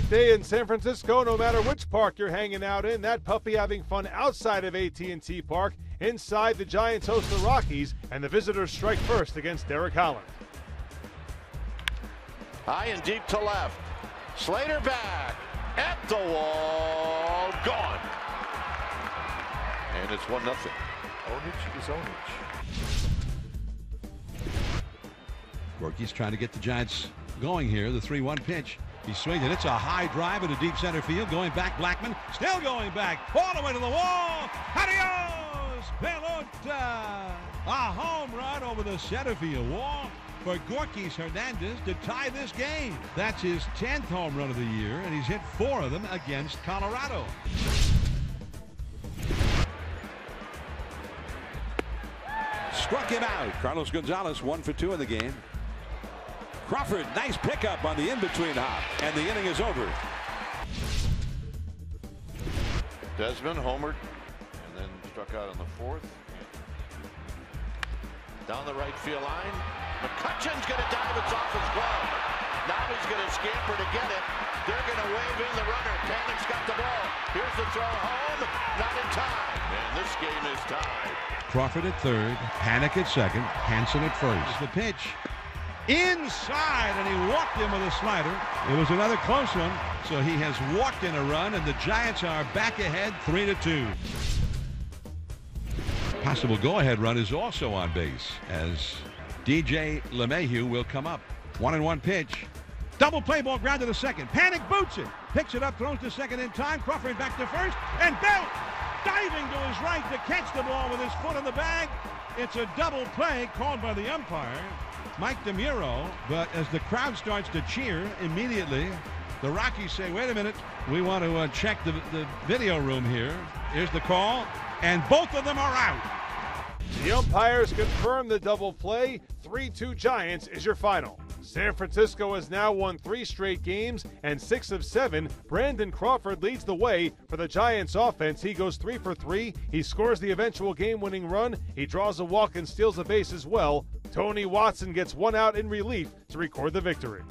great day in San Francisco, no matter which park you're hanging out in. That puppy having fun outside of AT&T Park. Inside, the Giants host the Rockies, and the visitors strike first against Derek Holland. High and deep to left. Slater back. At the wall. Gone. And it's 1-0. Onich is Onich. Gorkys trying to get the Giants going here. The 3-1 pitch. He swings it. It's a high drive into deep center field. Going back, Blackman. Still going back. All the way to the wall. Adios, pelota. A home run over the center field wall for Gorkys Hernandez to tie this game. That's his 10th home run of the year, and he's hit 4 of them against Colorado. Struck him out. Carlos Gonzalez 1 for 2 in the game. Crawford, nice pickup on the in-between hop, and the inning is over. Desmond homered, and then struck out on the 4th. Down the right field line. McCutcheon's going to dive. It's off his glove. Now he's going to scamper to get it. They're going to wave in the runner. Panik's got the ball. Here's the throw home. Not in time. And this game is tied. Crawford at 3rd. Panik at 2nd. Hanson at 1st. The pitch. Inside, and he walked him with a slider. It was another close one, so he has walked in a run, and the Giants are back ahead 3-2. Possible go-ahead run is also on base, as DJ LeMahieu will come up. 1-1 pitch. Double play ball, ground to the 2nd. Panik boots it, picks it up, throws to 2nd in time. Crawford back to 1st, and Belt diving to his right to catch the ball with his foot in the bag. It's a double play called by the umpire, Mike DeMuro, but as the crowd starts to cheer immediately, the Rockies say, wait a minute, we want to check the video room here. Here's the call, and both of them are out. The umpires confirm the double play. 3-2 Giants is your final. San Francisco has now won 3 straight games and 6 of 7. Brandon Crawford leads the way for the Giants offense. He goes 3 for 3. He scores the eventual game-winning run. He draws a walk and steals a base as well. Tony Watson gets 1 out in relief to record the victory.